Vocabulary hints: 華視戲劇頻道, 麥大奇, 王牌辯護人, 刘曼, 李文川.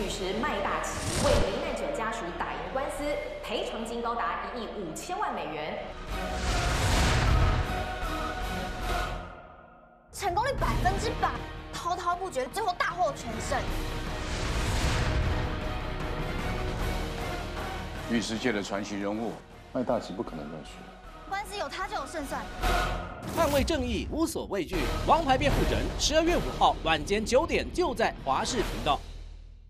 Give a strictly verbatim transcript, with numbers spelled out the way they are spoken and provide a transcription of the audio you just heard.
律师麦大奇为罹难者家属打赢官司，赔偿金高达一亿五千万美元，成功率百分之百，滔滔不绝，最后大获全胜。律师界的传奇人物麦大奇不可能认输，官司有他就有胜算。 捍卫正义，无所畏惧。王牌辩护人，十二月五号晚间九点，就在华视频道。